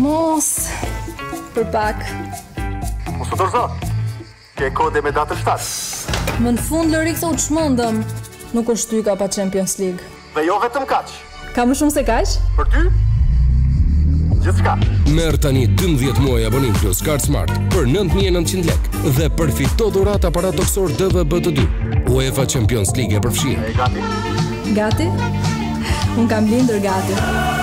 mos për pak. Mos u dorzo. Ke kode me datën 7. Më në fund Lori këto u çmendëm. Nuk është ty ka pa Champions League. Dhe jo vetëm kaç. Ka më shumë se kaç? Për ty? Gjithçka. Merr tani 12 muaj abonim plus Card Smart për 9900 lekë dhe përfito dhurat aparat toksor DVB-T2. UEFA Champions League e përfshin. Gati? Gati? Unë kam lindur gati.